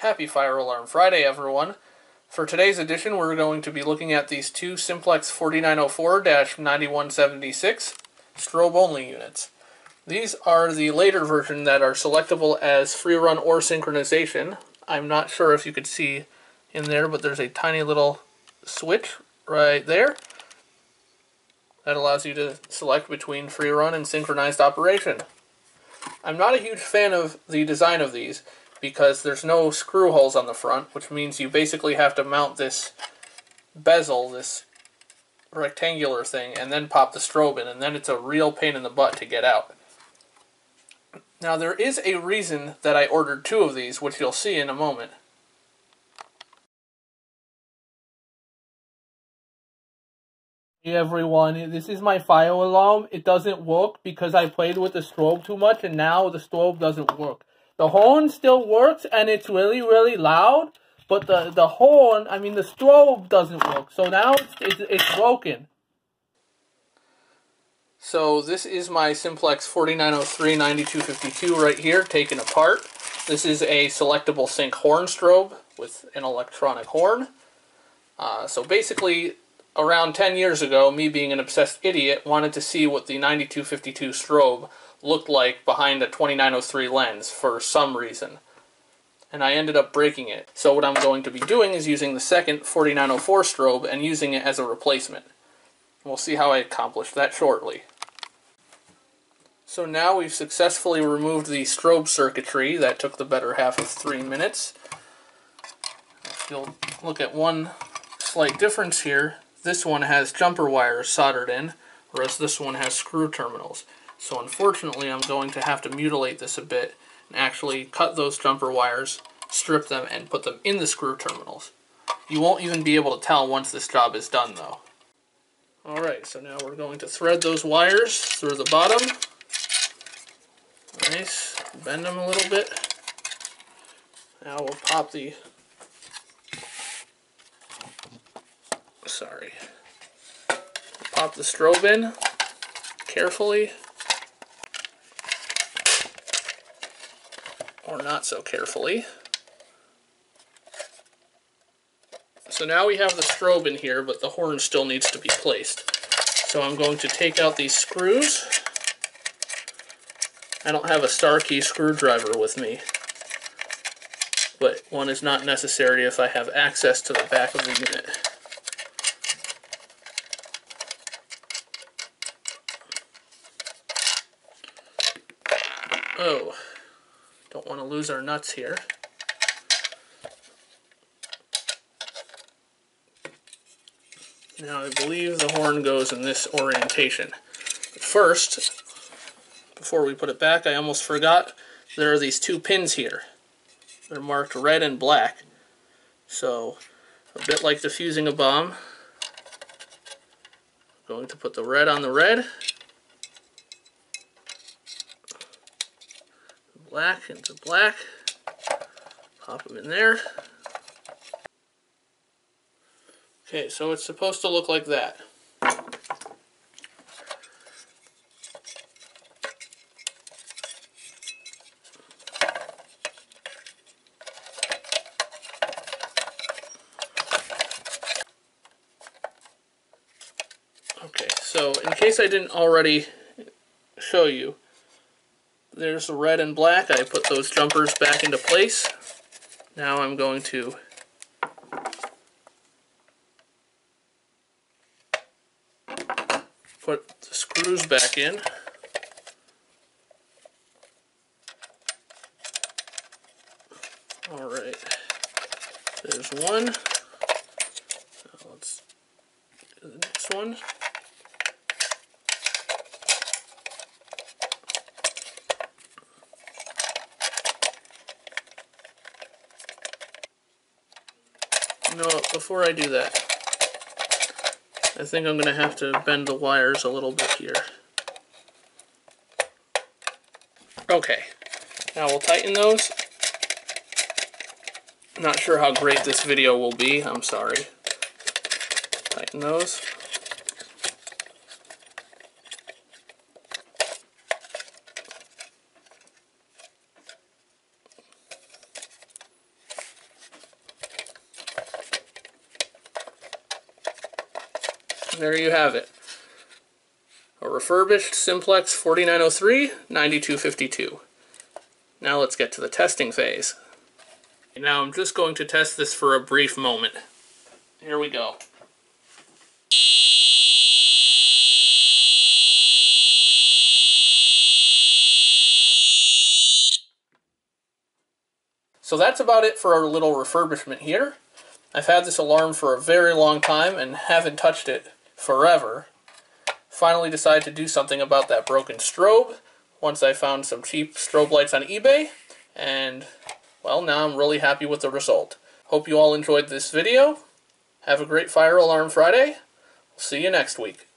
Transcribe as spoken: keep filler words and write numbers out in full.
Happy Fire Alarm Friday, everyone. For today's edition, we're going to be looking at these two Simplex forty-nine oh four dash ninety-one seventy-six strobe-only units. These are the later version that are selectable as free run or synchronization. I'm not sure if you could see in there, but there's a tiny little switch right there that allows you to select between free run and synchronized operation. I'm not a huge fan of the design of these, because there's no screw holes on the front, which means you basically have to mount this bezel, this rectangular thing, and then pop the strobe in, and then it's a real pain in the butt to get out. Now, there is a reason that I ordered two of these, which you'll see in a moment. Hey everyone, this is my fire alarm. It doesn't work because I played with the strobe too much, and now the strobe doesn't work. The horn still works, and it's really, really loud, but the, the horn, I mean, the strobe doesn't work. So now it's, it's, it's broken. So this is my Simplex forty-nine oh three dash ninety-two fifty-two right here, taken apart. This is a selectable sync horn strobe with an electronic horn. Uh, so basically, around ten years ago, me being an obsessed idiot, wanted to see what the ninety-two fifty-two strobe looked like behind a twenty-nine oh three lens for some reason, and I ended up breaking it. So what I'm going to be doing is using the second forty-nine oh four strobe and using it as a replacement. We'll see how I accomplish that shortly. So now we've successfully removed the strobe circuitry. That took the better half of three minutes. If you'll look at one slight difference here, this one has jumper wires soldered in, whereas this one has screw terminals. So unfortunately, I'm going to have to mutilate this a bit and actually cut those jumper wires, strip them, and put them in the screw terminals. You won't even be able to tell once this job is done, though. Alright, so now we're going to thread those wires through the bottom. Nice. Bend them a little bit. Now we'll pop the... Sorry. Pop the strobe in carefully. Or not so carefully. So now we have the strobe in here, but the horn still needs to be placed. So I'm going to take out these screws. I don't have a Starkey screwdriver with me, but one is not necessary if I have access to the back of the unit. Oh. Don't want to lose our nuts here. Now I believe the horn goes in this orientation. But first, before we put it back, I almost forgot, there are these two pins here. They're marked red and black. So, a bit like defusing a bomb, I'm going to put the red on the red, black into black, pop them in there. Okay, so it's supposed to look like that. Okay, so in case I didn't already show you, there's the red and black. I put those jumpers back into place. Now I'm going to put the screws back in. Alright, there's one. Now let's do the next one. No, before I do that, I think I'm going to have to bend the wires a little bit here. Okay, now we'll tighten those. Not sure how great this video will be, I'm sorry. Tighten those. there you have it. A refurbished Simplex forty-nine oh three, ninety-two fifty-two. Now let's get to the testing phase. And now I'm just going to test this for a brief moment. Here we go. So that's about it for our little refurbishment here. I've had this alarm for a very long time and haven't touched it forever. Finally decided to do something about that broken strobe once I found some cheap strobe lights on eBay, and well, now I'm really happy with the result. Hope you all enjoyed this video. Have a great Fire Alarm Friday. We'll see you next week.